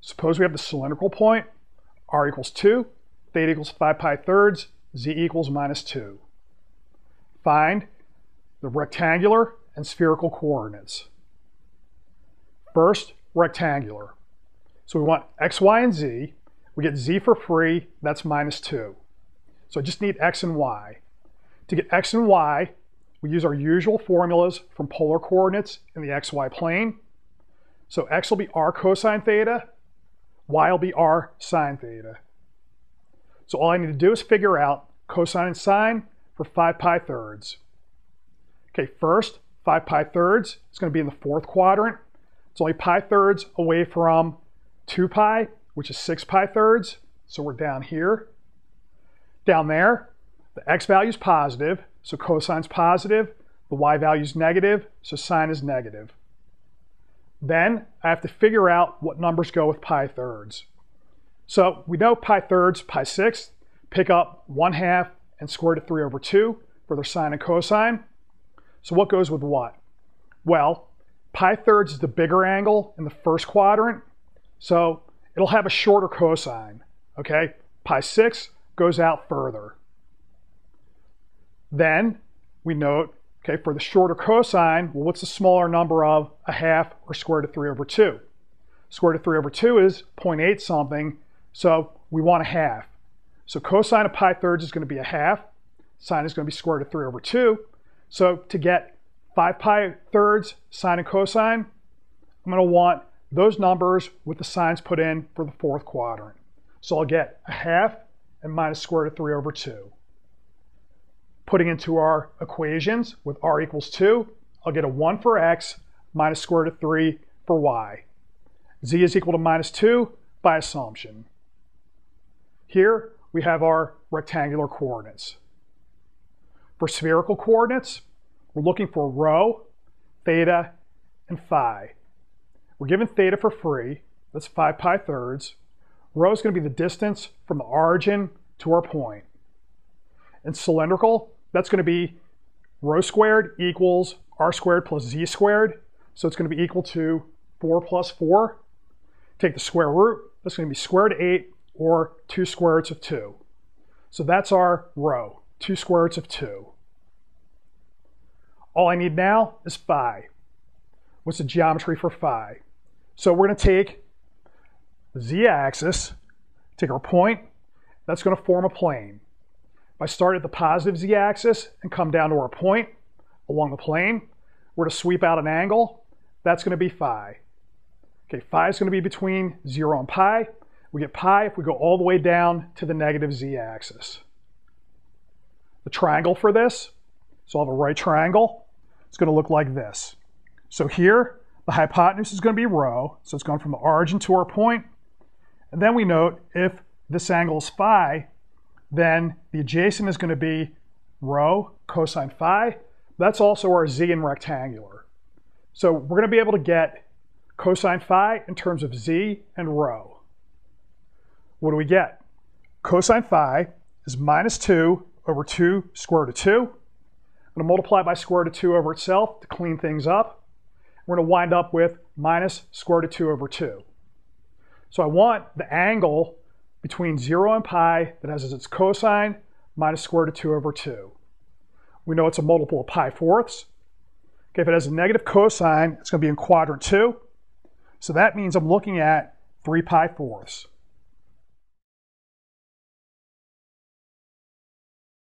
Suppose we have the cylindrical point, r equals 2, theta equals 5 pi thirds, z equals minus 2. Find the rectangular and spherical coordinates. First, rectangular. So we want x, y, and z. We get z for free, that's minus 2. So I just need x and y. To get x and y, we use our usual formulas from polar coordinates in the xy plane. So x will be r cosine theta, y will be r sine theta. So all I need to do is figure out cosine and sine for 5 pi thirds. Okay, first, 5 pi thirds is going to be in the fourth quadrant. It's only pi thirds away from 2 pi, which is 6 pi thirds, so we're down here. Down there, the x value is positive, so cosine's positive. The y value is negative, so sine is negative. Then I have to figure out what numbers go with pi thirds. So we know pi thirds, pi sixth, pick up 1/2 and square root of 3/2 for their sine and cosine. So what goes with what? Well, pi thirds is the bigger angle in the first quadrant, so it'll have a shorter cosine, okay? Pi six goes out further. Then we note, okay, for the shorter cosine, well, what's the smaller number of 1/2 or square root of 3/2? Square root of 3/2 is 0.8 something, so we want 1/2. So cosine of pi thirds is going to be 1/2, sine is going to be square root of 3/2. So to get 5 pi thirds, sine and cosine, I'm going to want those numbers with the signs put in for the fourth quadrant. So I'll get 1/2 and minus square root of 3/2. Putting into our equations with r equals 2, I'll get a 1 for x minus square root of 3 for y. Z is equal to minus 2 by assumption. Here we have our rectangular coordinates. For spherical coordinates, we're looking for rho, theta, and phi. We're given theta for free, that's 5 pi thirds. Rho is going to be the distance from the origin to our point. In cylindrical, that's going to be rho squared equals r squared plus z squared, so it's going to be equal to 4 plus 4. Take the square root, that's going to be square root of 8, or 2 square roots of 2. So that's our rho, 2 square roots of 2. All I need now is phi. What's the geometry for phi? So we're going to take the z-axis, take our point, that's going to form a plane. If I start at the positive z-axis and come down to our point along the plane, we're going to sweep out an angle, that's going to be phi. Okay, phi is going to be between 0 and pi. We get pi if we go all the way down to the negative z-axis. The triangle for this, so I'll have a right triangle, it's going to look like this. So here, the hypotenuse is going to be rho, so it's going from the origin to our point. And then we note if this angle is phi, then the adjacent is going to be rho cosine phi. That's also our z in rectangular. So we're going to be able to get cosine phi in terms of z and rho. What do we get? Cosine phi is minus 2 over 2 square root of 2. I'm going to multiply by square root of 2 over itself to clean things up. We're going to wind up with minus square root of 2 over 2. So I want the angle between 0 and pi that has as its cosine minus square root of 2 over 2. We know it's a multiple of pi fourths. Okay, if it has a negative cosine, it's going to be in quadrant 2. So that means I'm looking at 3 pi fourths.